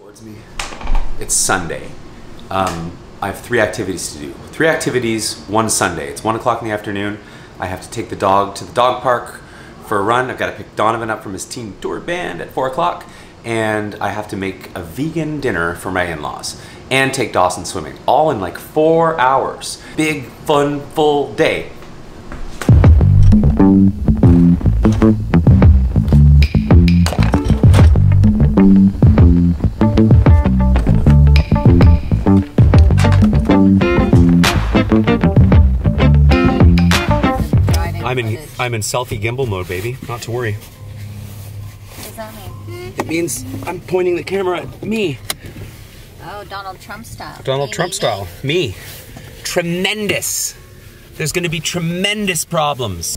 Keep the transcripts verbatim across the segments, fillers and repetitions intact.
towards me. It's Sunday. Um, I have three activities to do. Three activities, one Sunday. It's one o'clock in the afternoon. I have to take the dog to the dog park for a run. I've got to pick Donovan up from his teen tour band at four o'clock. And I have to make a vegan dinner for my in-laws and take Dawson swimming, all in like four hours. Big, fun, full day. I'm in, I'm in selfie gimbal mode, baby, not to worry. What does that mean? It means I'm pointing the camera at me. Oh, Donald Trump style. Donald me, Trump me, style. Me. me. Tremendous. There's going to be tremendous problems.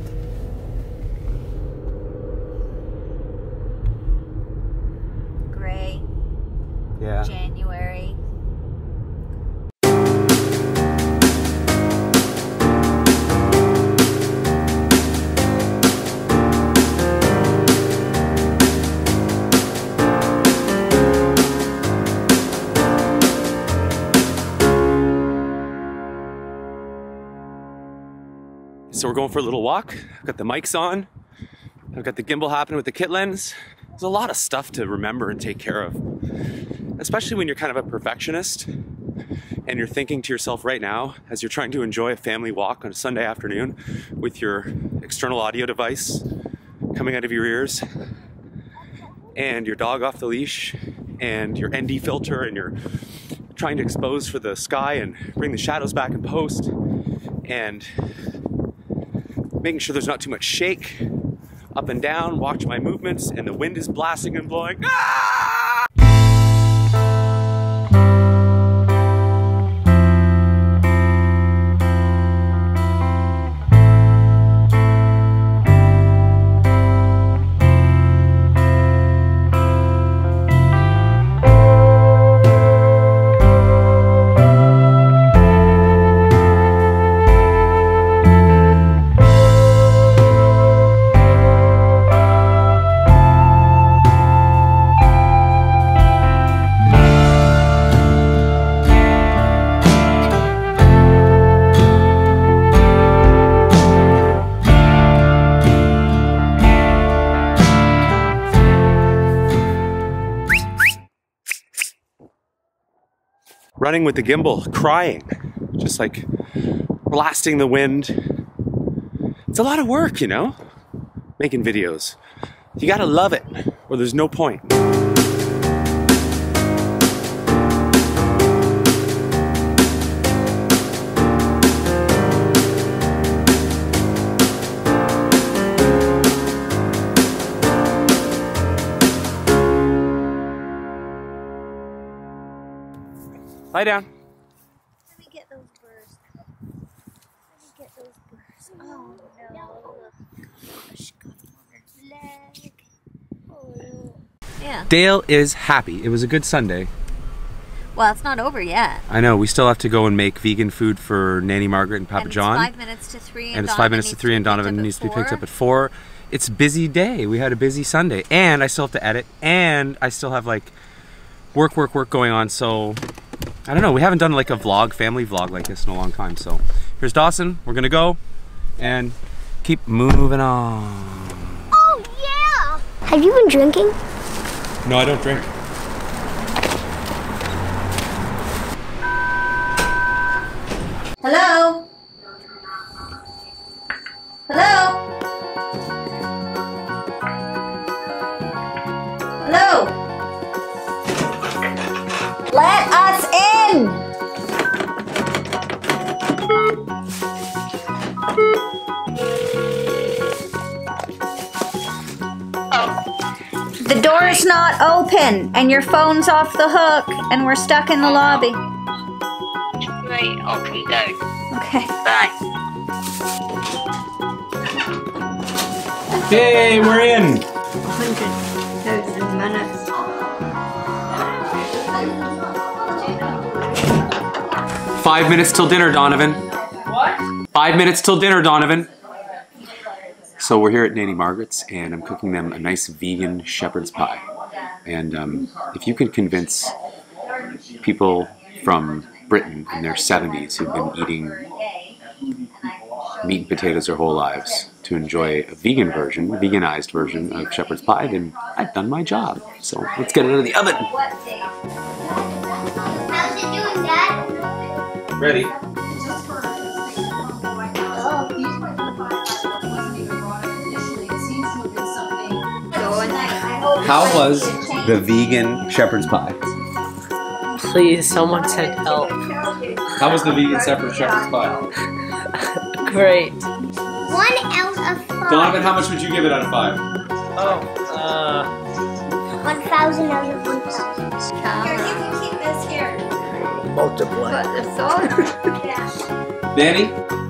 Gray. Yeah. January. So we're going for a little walk. I've got the mics on. I've got the gimbal happening with the kit lens. There's a lot of stuff to remember and take care of, especially when you're kind of a perfectionist and you're thinking to yourself right now, as you're trying to enjoy a family walk on a Sunday afternoon with your external audio device coming out of your ears and your dog off the leash and your N D filter and you're trying to expose for the sky and bring the shadows back in post and making sure there's not too much shake, up and down, watch my movements, and the wind is blasting and blowing. Ah! Running with the gimbal, crying, just like blasting the wind. It's a lot of work, you know, making videos. You gotta love it, or there's no point. Lie down. Let me get those burrs. Let me get those burrs. Oh no. Gosh, got on leg. Oh. Yeah. Dale is happy. It was a good Sunday. Well, it's not over yet. I know. We still have to go and make vegan food for Nanny Margaret and Papa and John. It's five minutes to three. And, and it's five minutes to three, and Donovan needs to be picked up at four. It's a busy day. We had a busy Sunday, and I still have to edit, and I still have like work, work, work going on. So. I don't know, we haven't done like a vlog, family vlog like this in a long time, so. Here's Dawson, we're gonna go and keep moving on. Oh yeah! Have you been drinking? No, I don't drink. Hello? Hello? Hello? Let us in! Oh. The door is not open, and your phone's off the hook, and we're stuck in the lobby. Right, off you go. Okay. Bye. Yay, we're in! one hundred thousand minutes. Five minutes till dinner, Donovan. What? Five minutes till dinner, Donovan. So we're here at Nanny Margaret's and I'm cooking them a nice vegan shepherd's pie. And um, if you can convince people from Britain in their seventies who've been eating meat and potatoes their whole lives to enjoy a vegan version, a veganized version of shepherd's pie, then I've done my job. So let's get it out of the oven. How's it doing, Dad? Ready. How was the vegan shepherd's pie? Please, someone said help. How was the vegan shepherd's pie? Great. One out of five. Donovan, how much would you give it out of five? Oh, uh... One thousand out of one thousand. Here, you can keep this here. Multiply. Put this on. Yeah. Danny?